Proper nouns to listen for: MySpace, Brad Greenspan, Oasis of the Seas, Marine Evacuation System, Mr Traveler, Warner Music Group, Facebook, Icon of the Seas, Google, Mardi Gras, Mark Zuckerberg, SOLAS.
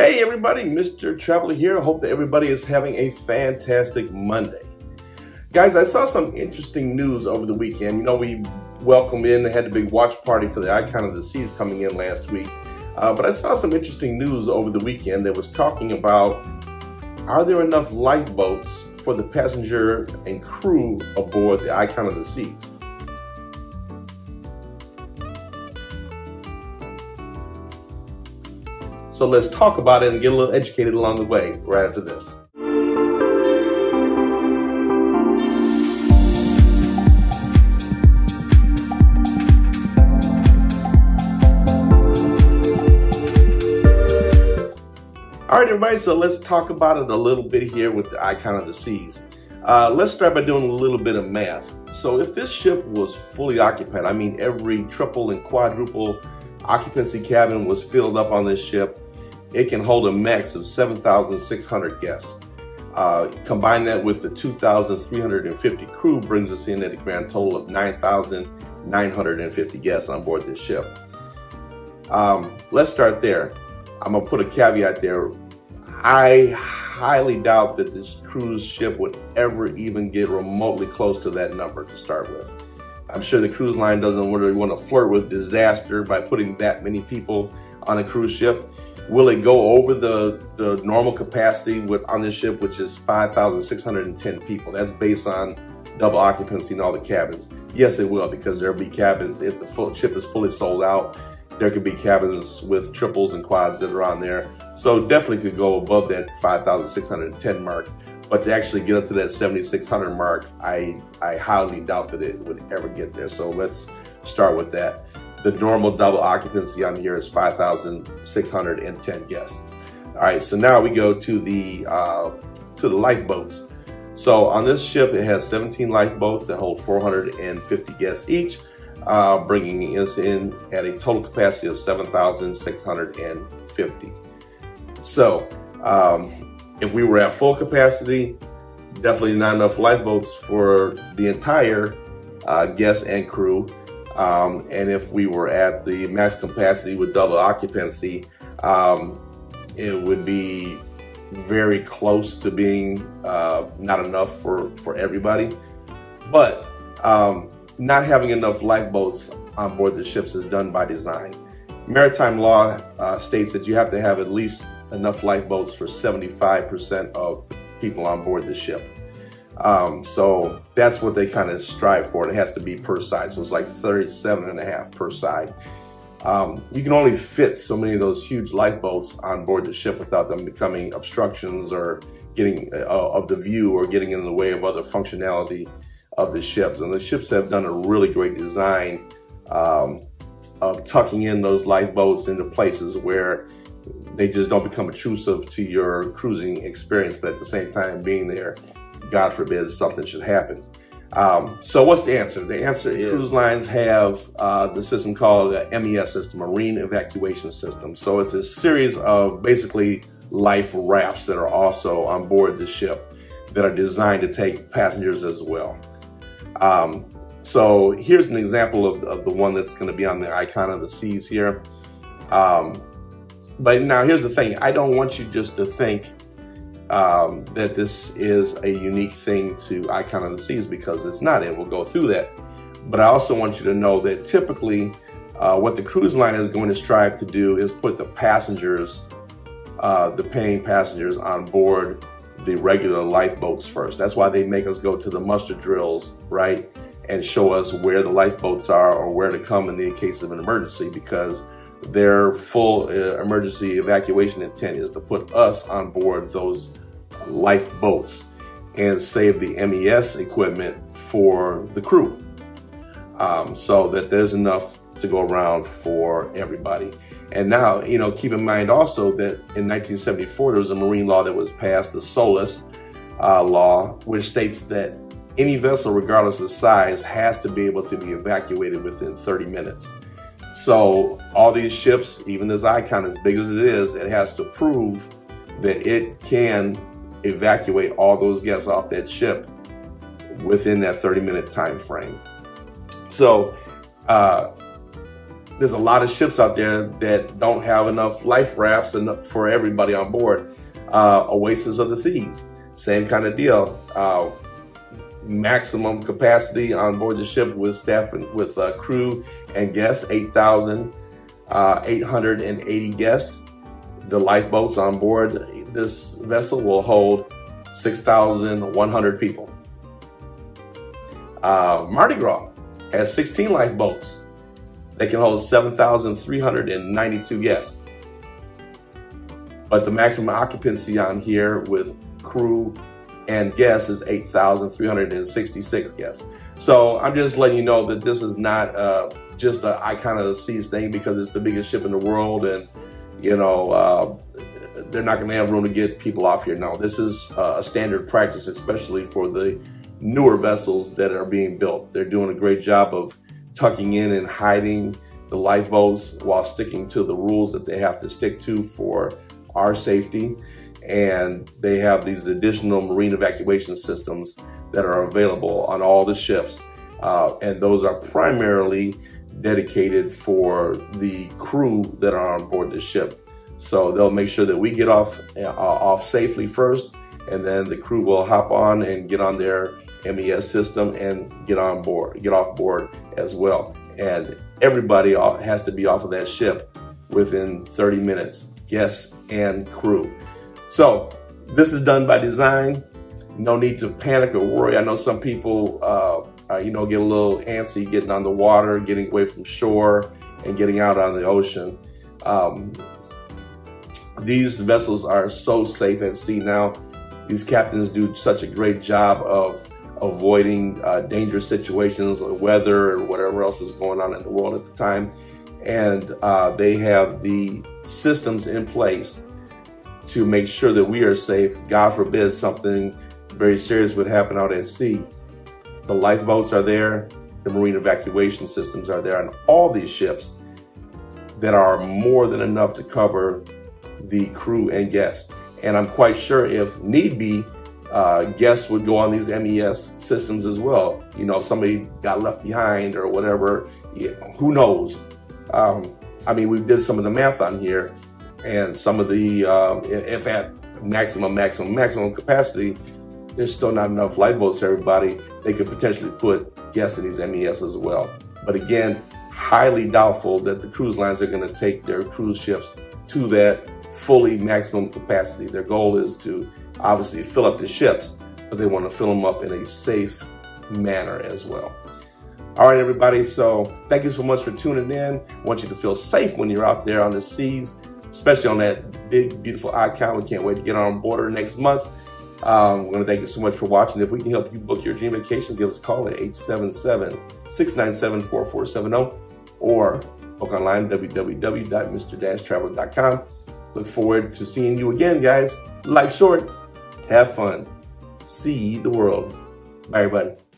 Hey everybody, Mr. Traveler here. I hope that everybody is having a fantastic Monday. Guys, I saw some interesting news over the weekend. You know, we welcomed in, they had the big watch party for the Icon of the Seas coming in last week. But I saw some interesting news over the weekend that was talking about, are there enough lifeboats for the passenger and crew aboard the Icon of the Seas? So let's talk about it and get a little educated along the way right after this. All right, everybody, so let's talk about it a little bit here with the Icon of the Seas. Let's start by doing a little bit of math. So if this ship was fully occupied, I mean every triple and quadruple occupancy cabin was filled up on this ship, it can hold a max of 7,600 guests. Combine that with the 2,350 crew brings us in at a grand total of 9,950 guests on board this ship. Let's start there. I'm gonna put a caveat there. I highly doubt that this cruise ship would ever even get remotely close to that number to start with. I'm sure the cruise line doesn't really want to flirt with disaster by putting that many people on a cruise ship. Will it go over the normal capacity on this ship, which is 5,610 people? That's based on double occupancy in all the cabins. Yes, it will, because there'll be cabins. If the full ship is fully sold out, there could be cabins with triples and quads that are on there. So definitely could go above that 5,610 mark. But to actually get up to that 7,600 mark, I highly doubt that it would ever get there. So let's start with that. The normal double occupancy on here is 5,610 guests. All right, so now we go to the lifeboats. So on this ship, it has 17 lifeboats that hold 450 guests each, bringing us in at a total capacity of 7,650. So, if we were at full capacity, definitely not enough lifeboats for the entire guests and crew. And if we were at the max capacity with double occupancy, it would be very close to being not enough for everybody. But not having enough lifeboats on board the ships is done by design. Maritime law states that you have to have at least enough lifeboats for 75% of the people on board the ship. So that's what they kind of strive for. It has to be per side. So it's like 37.5 per side. You can only fit so many of those huge lifeboats on board the ship without them becoming obstructions or getting of the view or getting in the way of other functionality of the ships. And the ships have done a really great design of tucking in those lifeboats into places where they just don't become intrusive to your cruising experience, but at the same time being there, God forbid something should happen. So what's the answer? The answer is cruise lines have the system called the MES system, Marine Evacuation System. So it's a series of basically life rafts that are also on board the ship that are designed to take passengers as well. So here's an example of the one that's gonna be on the Icon of the Seas here. But now here's the thing, I don't want you just to think that this is a unique thing to Icon of the Seas, because it's not, and we'll go through that. But I also want you to know that typically what the cruise line is going to strive to do is put the passengers, the paying passengers on board the regular lifeboats first. That's why they make us go to the muster drills, right? And show us where the lifeboats are or where to come in the case of an emergency, because their full emergency evacuation intent is to put us on board those lifeboats and save the MES equipment for the crew, so that there's enough to go around for everybody. And now, you know, keep in mind also that in 1974, there was a marine law that was passed, the SOLAS law, which states that any vessel, regardless of size, has to be able to be evacuated within 30 minutes. So all these ships, even this Icon, as big as it is, it has to prove that it can evacuate all those guests off that ship within that 30-minute time frame. So There's a lot of ships out there that don't have enough life rafts enough for everybody on board. Oasis of the Seas, same kind of deal. Maximum capacity on board the ship with staff and with crew and guests, 8,880 guests. The lifeboats on board this vessel will hold 6,100 people. Mardi Gras has 16 lifeboats. They can hold 7,392 guests. But the maximum occupancy on here with crew and guests is 8,366 guests. So I'm just letting you know that this is not just an Icon of the Seas thing, because it's the biggest ship in the world, and you know, they're not gonna have room to get people off here. No, this is a standard practice, especially for the newer vessels that are being built. They're doing a great job of tucking in and hiding the lifeboats while sticking to the rules that they have to stick to for our safety. And they have these additional marine evacuation systems that are available on all the ships. And those are primarily dedicated for the crew that are on board the ship. So they'll make sure that we get off safely first, and then the crew will hop on and get on their MES system and get off board as well. And everybody has to be off of that ship within 30 minutes, guests and crew. So this is done by design. No need to panic or worry. I know some people, you know, get a little antsy getting on the water, getting away from shore, and getting out on the ocean. These vessels are so safe at sea now. These captains do such a great job of avoiding dangerous situations, weather, or whatever else is going on in the world at the time. And they have the systems in place to make sure that we are safe. God forbid something very serious would happen out at sea. The lifeboats are there, the marine evacuation systems are there on all these ships that are more than enough to cover the crew and guests. And I'm quite sure if need be, guests would go on these MES systems as well. You know, if somebody got left behind or whatever, you know, who knows? I mean, we did some of the math on here, and some of the, if at maximum capacity, there's still not enough lifeboats for everybody. They could potentially put guests in these MES as well. But again, highly doubtful that the cruise lines are going to take their cruise ships to that fully maximum capacity. Their goal is to obviously fill up the ships, but they want to fill them up in a safe manner as well. All right, everybody. So thank you so much for tuning in. I want you to feel safe when you're out there on the seas, especially on that big, beautiful Icon. We can't wait to get on board next month. I want to thank you so much for watching. If we can help you book your dream vacation, give us a call at 877-697-4470 or book online www.mr-traveler.com. Look forward to seeing you again, guys. Life's short. Have fun. See the world. Bye, everybody.